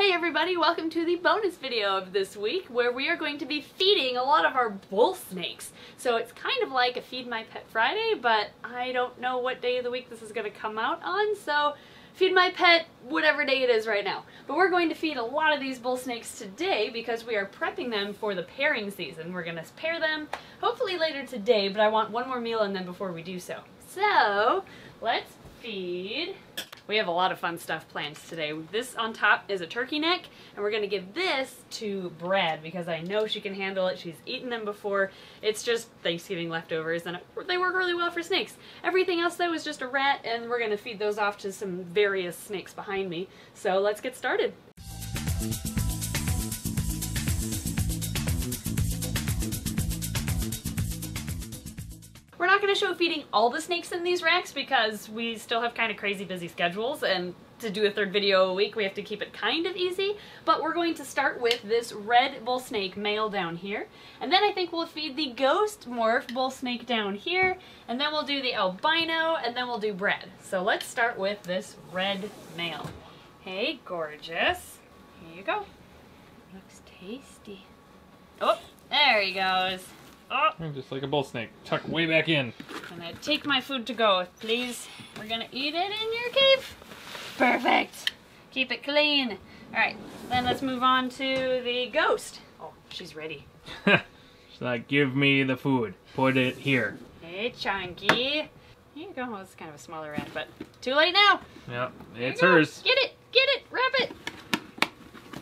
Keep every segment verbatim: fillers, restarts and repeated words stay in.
Hey everybody, welcome to the bonus video of this week where we are going to be feeding a lot of our bull snakes. So it's kind of like a Feed My Pet Friday, but I don't know what day of the week this is going to come out on, so feed my pet whatever day it is right now. But we're going to feed a lot of these bull snakes today because we are prepping them for the pairing season. We're going to pair them hopefully later today, but I want one more meal in them before we do so. So let's feed. We have a lot of fun stuff planned today. This on top is a turkey neck, and we're gonna give this to Brad because I know she can handle it. She's eaten them before. It's just Thanksgiving leftovers, and it, they work really well for snakes. Everything else though is just a rat, and we're gonna feed those off to some various snakes behind me. So let's get started. We're not going to show feeding all the snakes in these racks because we still have kind of crazy busy schedules, and to do a third video a week we have to keep it kind of easy, but we're going to start with this red bull snake male down here, and then I think we'll feed the ghost morph bull snake down here, and then we'll do the albino, and then we'll do Brad. So let's start with this red male. Hey gorgeous, here you go. Looks tasty. Oh, there he goes. Oh. Just like a bull snake, tuck way back in. I'm gonna take my food to go, please. We're gonna eat it in your cave. Perfect. Keep it clean. All right, then let's move on to the ghost. Oh, she's ready. She's like, give me the food. Put it here. Hey, Chunky. Here you go. Well, it's kind of a smaller rat, but too late now. Yep, it's hers. Get it. Get it. Wrap it.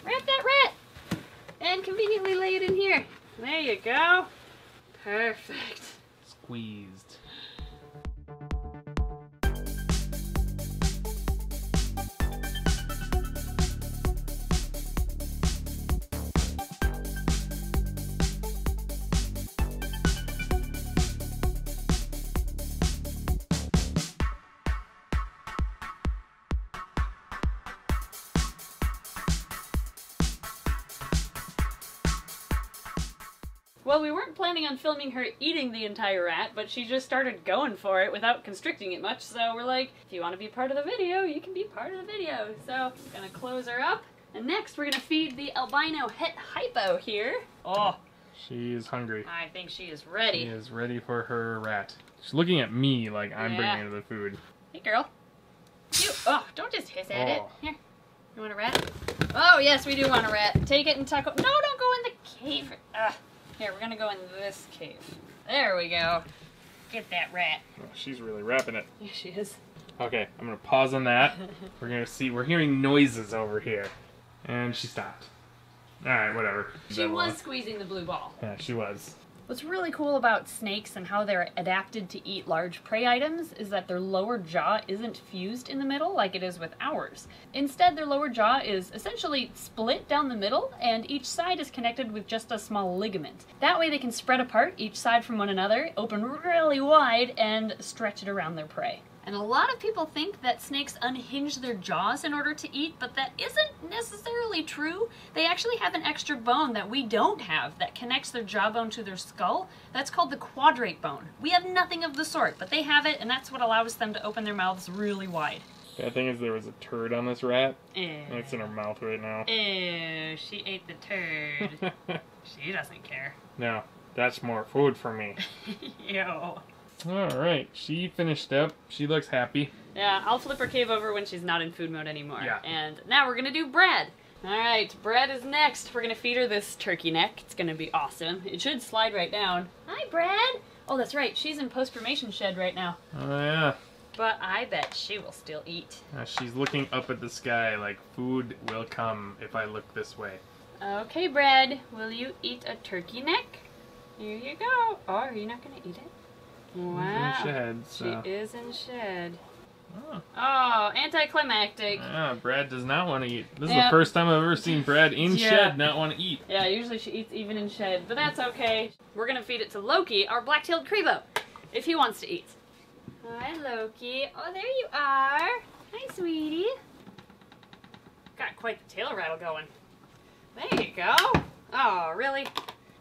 Wrap that rat. And conveniently lay it in here. There you go. Perfect. Squeezed. Well, we weren't planning on filming her eating the entire rat, but she just started going for it without constricting it much, so we're like, if you want to be part of the video, you can be part of the video. So I'm gonna close her up, and next we're gonna feed the albino het hypo here. Oh, she is hungry. I think she is ready. She is ready for her rat. She's looking at me like I'm yeah. bringing her the food. Hey girl. You, oh, don't just hiss at oh. it. Here, you want a rat? Oh yes, we do want a rat. Take it and tuck it. No, don't go in the cave. Ugh. Here, we're gonna go in this cave. There we go. Get that rat. Oh, she's really wrapping it. Yeah, she is. Okay, I'm gonna pause on that. We're gonna see, we're hearing noises over here. And she stopped. Alright, whatever. She was squeezing the blue ball. Yeah, she was. What's really cool about snakes and how they're adapted to eat large prey items is that their lower jaw isn't fused in the middle like it is with ours. Instead, their lower jaw is essentially split down the middle, and each side is connected with just a small ligament. That way they can spread apart each side from one another, open really wide, and stretch it around their prey. And a lot of people think that snakes unhinge their jaws in order to eat, but that isn't necessarily true. They actually have an extra bone that we don't have that connects their jawbone to their skull. That's called the quadrate bone. We have nothing of the sort, but they have it, and that's what allows them to open their mouths really wide. Bad thing is there was a turd on this rat, ew. And it's in her mouth right now. Ew, she ate the turd. She doesn't care. No, that's more food for me. Yo. Alright, she finished up. She looks happy. Yeah, I'll flip her cave over when she's not in food mode anymore. Yeah. And now we're going to do Brad. Alright, Brad is next. We're going to feed her this turkey neck. It's going to be awesome. It should slide right down. Hi, Brad! Oh, that's right. She's in post-formation shed right now. Oh, yeah. But I bet she will still eat. Uh, she's looking up at the sky like, food will come if I look this way. Okay, Brad. Will you eat a turkey neck? Here you go. Oh, are you not going to eat it? Wow, in shed, so. She is in shed. Oh, oh anticlimactic. Yeah, Brad does not want to eat. This yep. is the first time I've ever seen Brad in yeah. shed not want to eat. Yeah, usually she eats even in shed, but that's okay. We're going to feed it to Loki, our black tailed cribo, if he wants to eat. Hi, Loki. Oh, there you are. Hi, sweetie. Got quite the tail rattle going. There you go. Oh, really?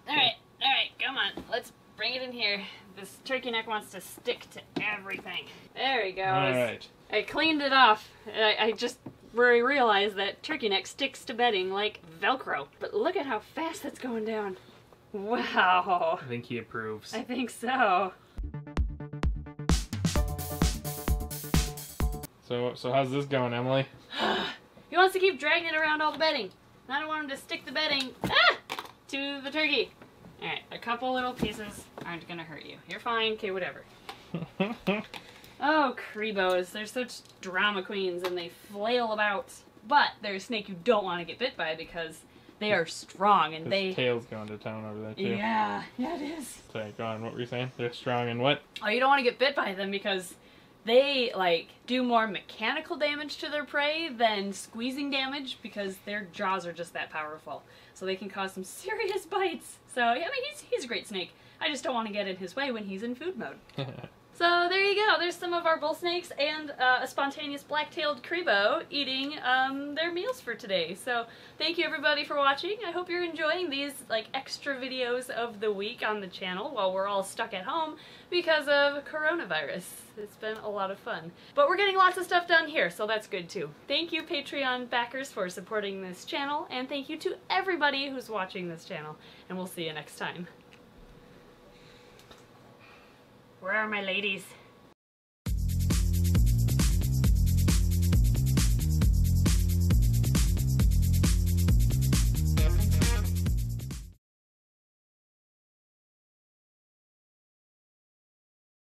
All right, all right, come on. Let's bring it in here. This turkey neck wants to stick to everything. There he goes. All right. I cleaned it off. I, I just where I realized that turkey neck sticks to bedding like Velcro. But look at how fast that's going down. Wow. I think he approves. I think so. So, so how's this going, Emily? He wants to keep dragging it around all the bedding. And I don't want him to stick the bedding ah, to the turkey. All right, a couple little pieces aren't gonna hurt you. You're fine, okay, whatever. Oh, cribos, they're such drama queens and they flail about. But they're a snake you don't want to get bit by because they are strong and they... His tail's going to town over there too. Yeah, yeah it is. Sorry, go on, what were you saying? They're strong and what? Oh, you don't want to get bit by them because they, like, do more mechanical damage to their prey than squeezing damage because their jaws are just that powerful. So they can cause some serious bites. So, yeah, I mean, he's, he's a great snake. I just don't want to get in his way when he's in food mode. So there you go. There's some of our bull snakes and uh, a spontaneous black-tailed cribo eating um, their meals for today. So thank you everybody for watching. I hope you're enjoying these like extra videos of the week on the channel while we're all stuck at home because of coronavirus. It's been a lot of fun. But we're getting lots of stuff done here, so that's good too. Thank you Patreon backers for supporting this channel, and thank you to everybody who's watching this channel. And we'll see you next time. Where are my ladies?